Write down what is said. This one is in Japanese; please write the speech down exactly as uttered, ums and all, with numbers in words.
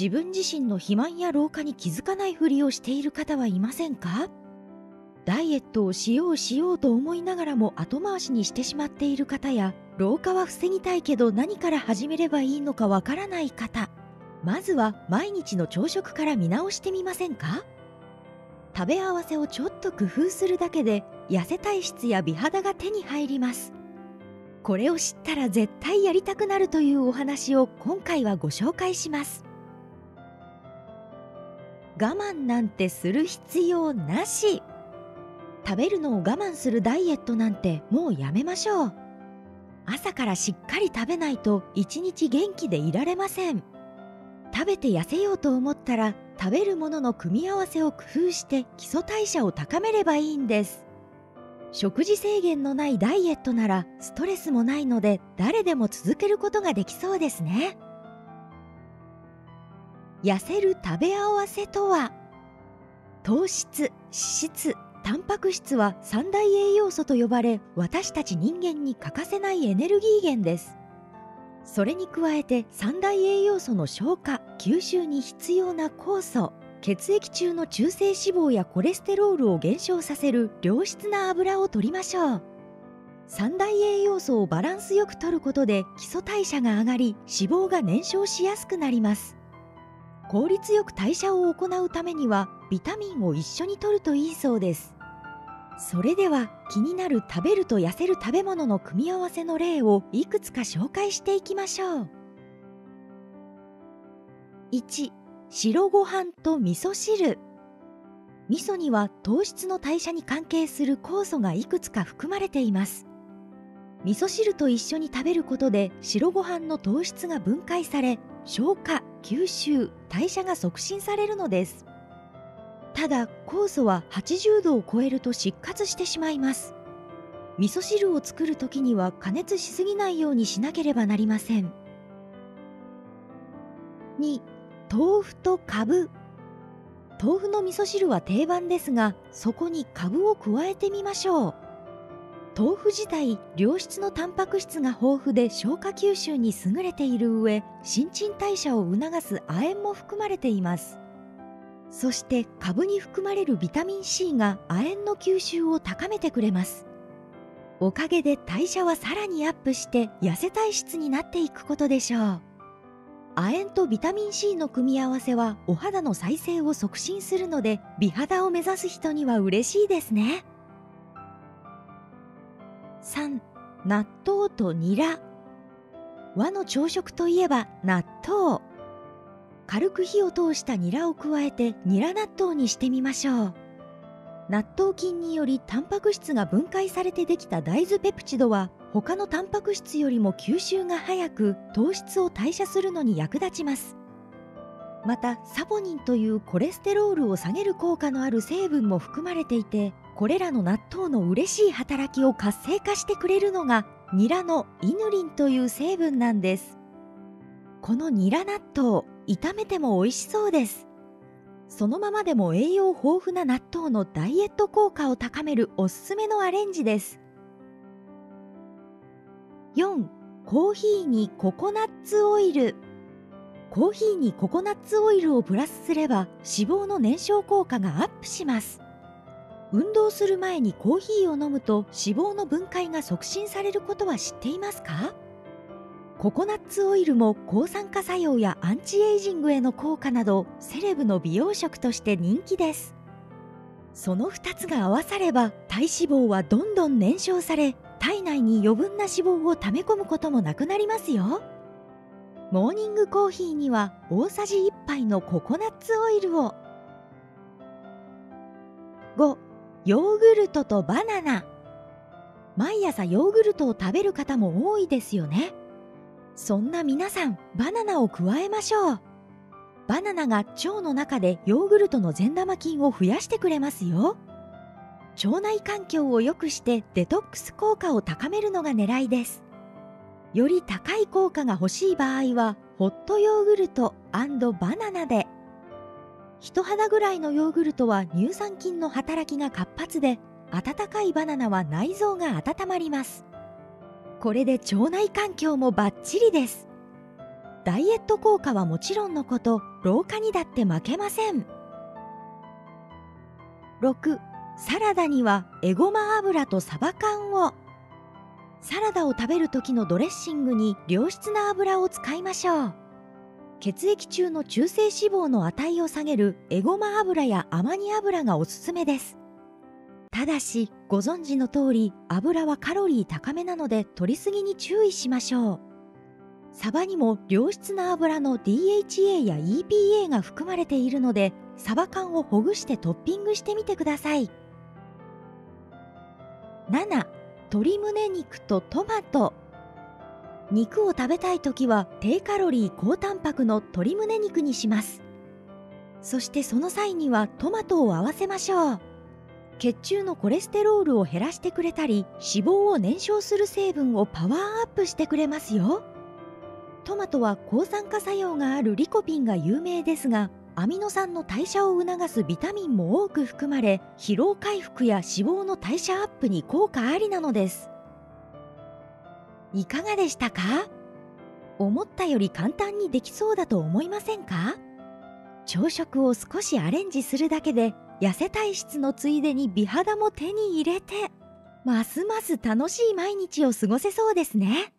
自分自身の肥満や老化に気づかないふりをしている方はいませんか？ダイエットをしようしようと思いながらも後回しにしてしまっている方や、老化は防ぎたいけど何から始めればいいのかわからない方、まずは毎日の朝食から見直してみませんか？食べ合わせをちょっと工夫するだけで痩せ体質や美肌が手に入ります。これを知ったら絶対やりたくなるというお話を今回はご紹介します。我慢なんてする必要なし。食べるのを我慢するダイエットなんてもうやめましょう。朝からしっかり食べないと一日元気でいられません。食べて痩せようと思ったら食べるものの組み合わせを工夫して基礎代謝を高めればいいんです。食事制限のないダイエットならストレスもないので誰でも続けることができそうですね。痩せる食べ合わせとは、糖質、脂質、タンパク質は三大栄養素と呼ばれ、私たち人間に欠かせないエネルギー源です。それに加えて三大栄養素の消化・吸収に必要な酵素、血液中の中性脂肪やコレステロールを減少させる良質な油を摂りましょう。三大栄養素をバランスよく摂ることで基礎代謝が上がり、脂肪が燃焼しやすくなります。効率よく代謝を行うためにはビタミンを一緒に摂るといいそうです。それでは気になる食べると痩せる食べ物の組み合わせの例をいくつか紹介していきましょう。いち. 白ご飯と味噌汁。味噌には糖質の代謝に関係する酵素がいくつか含まれています。味噌汁と一緒に食べることで白ご飯の糖質が分解され、消化・吸収・代謝が促進されるのです。ただ、酵素ははちじゅうどを超えると失活してしまいます。味噌汁を作るときには加熱しすぎないようにしなければなりません。に. 豆腐とかぶ。豆腐の味噌汁は定番ですが、そこにかぶを加えてみましょう。豆腐自体、良質のタンパク質が豊富で消化吸収に優れている上、新陳代謝を促す亜鉛も含まれています。そしてカブに含まれるビタミン C が亜鉛の吸収を高めてくれます。おかげで代謝はさらにアップして痩せ体質になっていくことでしょう。亜鉛とビタミン C の組み合わせはお肌の再生を促進するので、美肌を目指す人には嬉しいですね。さん. 納豆とニラ。和の朝食といえば納豆。軽く火を通したニラを加えてニラ納豆にしてみましょう。納豆菌によりタンパク質が分解されてできた大豆ペプチドは他のタンパク質よりも吸収が早く、糖質を代謝するのに役立ちます。またサポニンというコレステロールを下げる効果のある成分も含まれていて、これらの納豆の嬉しい働きを活性化してくれるのがニラのイヌリンという成分なんです。このニラ納豆、炒めても美味しそうです。そのままでも栄養豊富な納豆のダイエット効果を高めるおすすめのアレンジです。よん. コーヒーにココナッツオイル。コーヒーにココナッツオイルをプラスすれば脂肪の燃焼効果がアップします。運動する前にコーヒーを飲むと脂肪の分解が促進されることは知っていますか？ココナッツオイルも抗酸化作用やアンチエイジングへの効果などセレブの美容食として人気です。そのふたつが合わされば体脂肪はどんどん燃焼され、体内に余分な脂肪を溜め込むこともなくなりますよ。モーニングコーヒーには大さじいっぱいのココナッツオイルを。ご. ヨーグルトとバナナ。毎朝ヨーグルトを食べる方も多いですよね。そんな皆さん、バナナを加えましょう。バナナが腸の中でヨーグルトの善玉菌を増やしてくれますよ。腸内環境を良くしてデトックス効果を高めるのが狙いです。より高い効果が欲しい場合は、ホットヨーグルト&バナナで。人肌ぐらいのヨーグルトは乳酸菌の働きが活発で、温かいバナナは内臓が温まります。これで腸内環境もバッチリです。ダイエット効果はもちろんのこと、廊下にだって負けません。ろく. サラダにはエゴマ油とサバ缶を。サラダを食べる時のドレッシングに良質な油を使いましょう。血液中の中性脂肪の値を下げるエゴマ油やアマニ油がおすすめです。ただしご存知の通り油はカロリー高めなので摂りすぎに注意しましょう。サバにも良質な油の ディーエイチエー や イーピーエー が含まれているので、サバ缶をほぐしてトッピングしてみてください。なな. 鶏胸肉とトマト。肉を食べたいときは低カロリー高タンパクの鶏胸肉にします。そしてその際にはトマトを合わせましょう。血中のコレステロールを減らしてくれたり、脂肪を燃焼する成分をパワーアップしてくれますよ。トマトは抗酸化作用があるリコピンが有名ですが、アミノ酸の代謝を促すビタミンも多く含まれ、疲労回復や脂肪の代謝アップに効果ありなのです。いかがでしたか？思ったより簡単にできそうだと思いませんか？朝食を少しアレンジするだけで、痩せ体質のついでに美肌も手に入れて、ますます楽しい毎日を過ごせそうですね。